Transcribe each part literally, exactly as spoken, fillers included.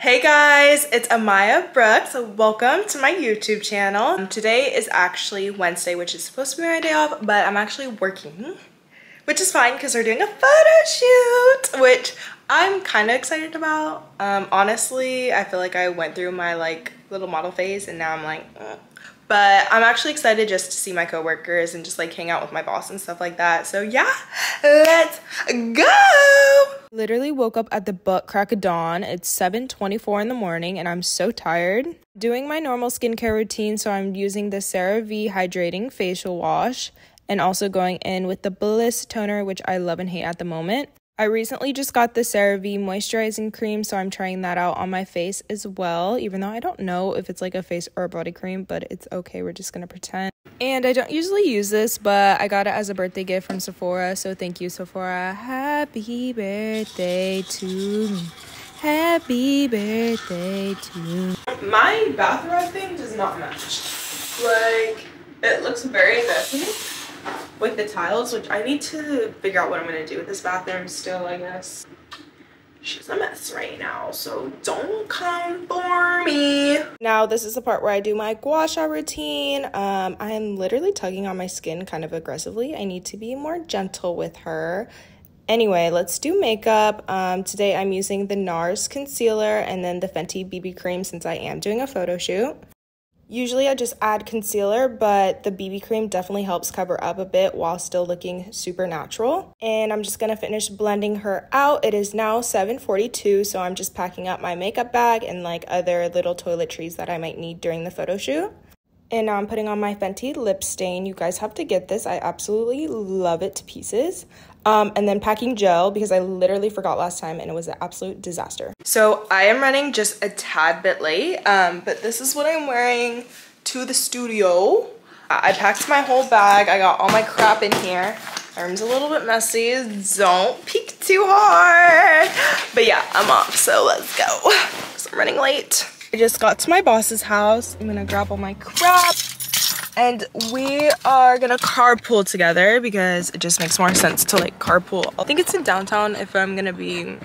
Hey guys, it's Amiah Brooks. Welcome to my YouTube channel. Um, today is actually Wednesday, which is supposed to be my day off, but I'm actually working, which is fine because we're doing a photo shoot, which I'm kind of excited about. Um, honestly, I feel like I went through my like little model phase and now I'm like, ugh. But I'm actually excited just to see my coworkers and just like hang out with my boss and stuff like that. So yeah, let's go. Literally woke up at the butt crack of dawn. It's seven twenty-four in the morning and I'm so tired. Doing my normal skincare routine, so I'm using the CeraVe hydrating facial wash and also going in with the Bliss toner, which I love and hate at the moment. I recently just got the CeraVe moisturizing cream, so I'm trying that out on my face as well, even though I don't know if it's like a face or a body cream, but it's okay, we're just gonna pretend. And I don't usually use this, but I got it as a birthday gift from Sephora, so thank you, Sephora. Happy birthday to me. Happy birthday to me. My bathrobe thing does not match. Like, it looks very messy with the tiles, which I need to figure out what I'm gonna do with this bathroom still, I guess. She's a mess right now, so don't come for me. Now this is the part where I do my gua sha routine. Um, I am literally tugging on my skin kind of aggressively. I need to be more gentle with her. Anyway, let's do makeup. Um, today I'm using the NARS concealer and then the Fenty B B cream since I am doing a photo shoot. Usually I just add concealer, but the B B cream definitely helps cover up a bit while still looking super natural. And I'm just gonna finish blending her out. It is now seven forty-two, so I'm just packing up my makeup bag and like other little toiletries that I might need during the photo shoot. And now I'm putting on my Fenty lip stain. You guys have to get this. I absolutely love it to pieces. Um, and then packing gel because I literally forgot last time and it was an absolute disaster. So I am running just a tad bit late, um, but this is what I'm wearing to the studio. I packed my whole bag. I got all my crap in here. My room's a little bit messy. Don't peek too hard. But yeah, I'm off, so let's go. So I'm running late. I just got to my boss's house. I'm gonna grab all my crap. And we are gonna carpool together because it just makes more sense to like carpool. I think it's in downtown if I'm gonna be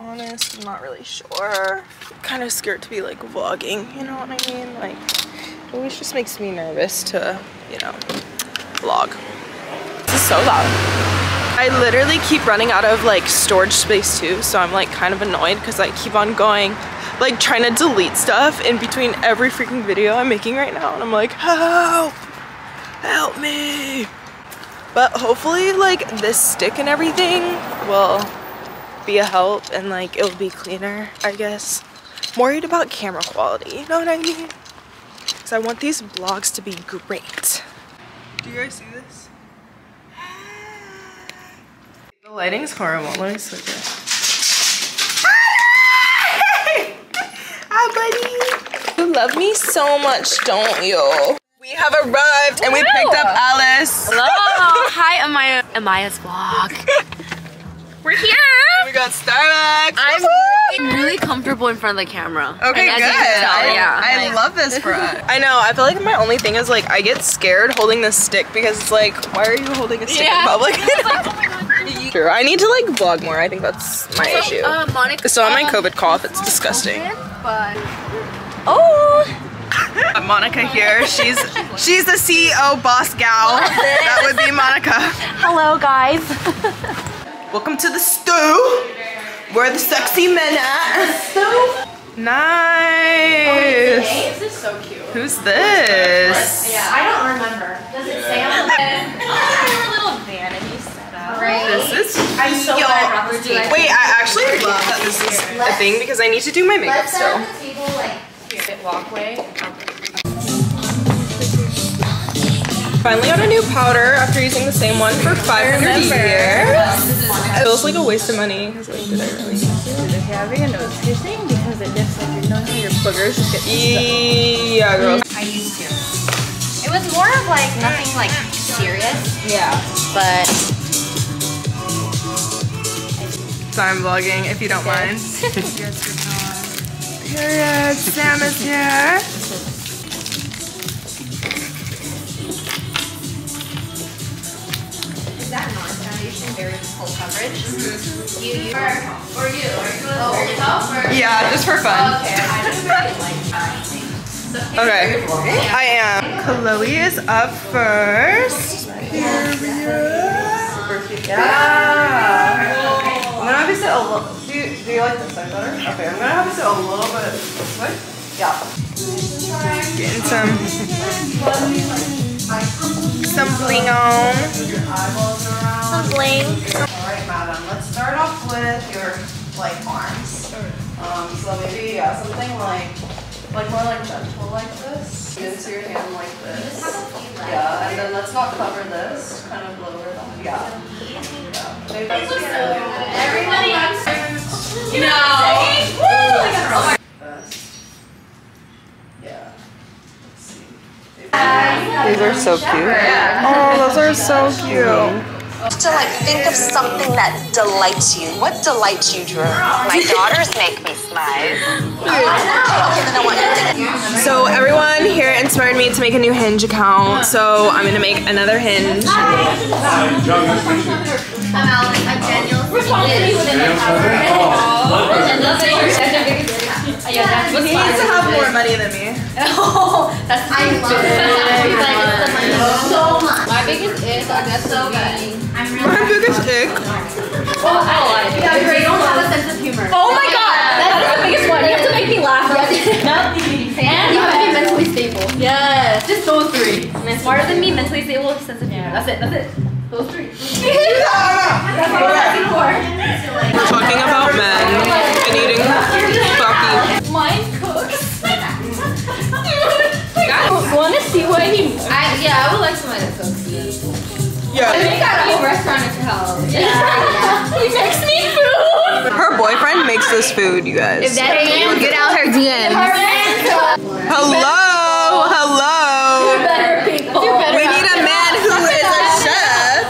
honest, I'm not really sure. I'm kind of scared to be like vlogging, you know what I mean? Like, it always just makes me nervous to, you know, vlog. This is so loud. I literally keep running out of like storage space too, so I'm like kind of annoyed because I keep on going like trying to delete stuff in between every freaking video I'm making right now, and I'm like, help, help me. But hopefully like this stick and everything will be a help and like it'll be cleaner, I guess. I'm worried about camera quality, you know what I mean? Because I want these vlogs to be great. Do you guys see this? The lighting's horrible, let me switch it. You love me so much, don't you? We have arrived and we picked up Alice. Hello. Hi, Amiah. Amiah's vlog. We're here. We got Starbucks. I'm really, really comfortable in front of the camera. Okay, and good. Tell, I, yeah, I like, love this for us. I know. I feel like my only thing is like I get scared holding this stick because it's like, why are you holding a stick yeah. in public? True. I need to like vlog more. I think that's my so, issue. Uh, Monica, so on my COVID cough, it's disgusting. COVID, but oh, Monica here. She's she's the C E O boss gal. That would be Monica. Hello, guys. Welcome to the stew. Where the sexy men at. Nice. Oh, this is so cute. Who's this? Yeah, I don't remember. Does it say on the a little vanity setup? Right. This is. I'm so glad Robert's doing it. Wait, I actually love that this is a thing because I need to do my makeup still. Walkway. Finally got a new powder after using the same one for five hundred years. It feels like a waste of money. Like, did I really need to? Having a nose piercing because it looks like you know how your boogers just get stuck. Yeah, girls. I used to. It was more of like nothing like serious. Yeah. But so I'm vlogging if you don't mind. Here is Sam is here. Is that not foundation, very full coverage. Mm-hmm. You, you, or, or you, are you doing oh, for yourself? Or yeah, just for fun. Oh, okay, I just really like that. So, okay, yeah. I am. Chloe is up first. Here we are. Super cute. Yeah. yeah. I'm gonna have you sit a little. Do you, do you like this side better? Okay, I'm gonna have you sit a little bit. What? Yeah. Getting some some bling on. Some bling. All right, madam. Let's start off with your like arms. Um, so maybe yeah, something like like more like gentle like this. Into your hand like this. Yeah, and then let's not cover this. Just kind of lower that. Yeah. Yeah. Maybe that's everybody else. No. Woo! These are so cute. Oh, those are so cute. To like think of something that delights you. What delights you, Drew? My daughters make me smile. So everyone here inspired me to make a new Hinge account. So I'm gonna make another Hinge. I'm Alice. I'm Daniel. We're He needs to have more money than me. Oh, that's I love it. Like, so much. My biggest ick, I guess, so good. I'm really my biggest ick. Well, I like it. Yeah, you don't have a sense of humor. Oh my god, that's the biggest one. You have to make me laugh. Not the beauty fan. You have to be mentally stable. Yes, just those three. Smarter than me, mentally stable, sense of humor. That's it. That's it. Those three. That's what I'm looking for. We're talking about men and eating fucking. Mine cooks. I want to see what he moves. I, yeah, I would like somebody that cooks. Yeah. I think our whole restaurant at your house. Yeah. He makes me food. Her boyfriend makes this food, you guys. If that ain't we'll get out her D Ms. Hello, hello. You're better people. You're better we need a man who is a chef.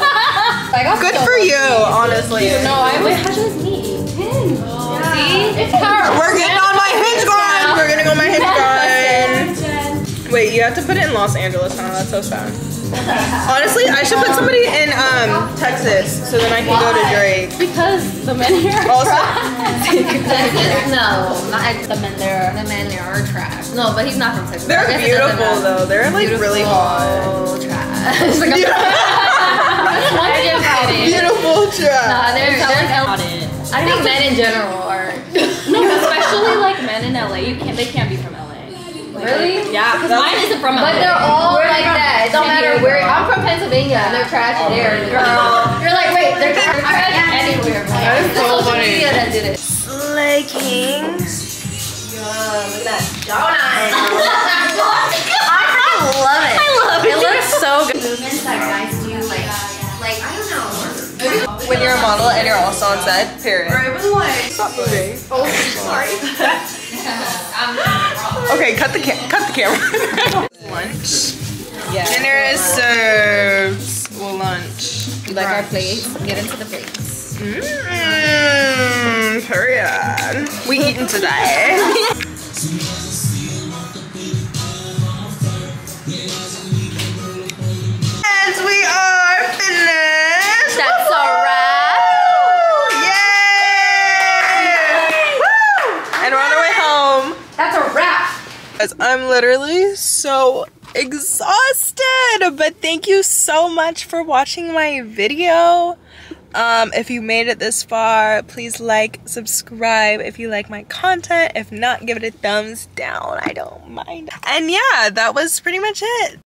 Good for you, honestly. You know, I would. How does me? Hinge. See? It's hard. We're getting on my Hinge grind. We're gonna go on my Hinge grind. Wait, you have to put it in Los Angeles, huh? That's so sad. Honestly, I should put somebody in um Texas so then I can Why? Go to Drake. Because the men here are also, trash. No, not the men there. Are, the men there are trash. No, but he's not from Texas. They're beautiful though. They're like beautiful, really hot. Trash. Like, beautiful trash. Nah, they're not it. I think men in general are. No, especially like men in L A. You can't. They can't be from L A. Really? Yeah. Because mine isn't from L A. But they're all where like that. It don't matter where. I'm from Pennsylvania. They're trash oh, there. Girl. You're like, wait, they're trash anywhere. That is so funny. That did it. Slay Kings. Yeah, look at that donut. I freaking love it. I love it. It looks so good. Movements that guys do, like, like I don't know. When you're a model and you're also on set, period. Right, but like, stop moving. Oh, sorry. Okay, cut the ca cut the camera. Lunch. Yeah. Dinner is served. Well, lunch. You like brunch. Our plates? Get into the plates. Mmm. Period. We eating today. And we are finished. That's a wrap. Yay! Woo! And we're on our way home. That's a wrap. I'm literally so exhausted, but thank you so much for watching my video. Um, if you made it this far, please like, subscribe if you like my content. If not, give it a thumbs down. I don't mind. And yeah, that was pretty much it.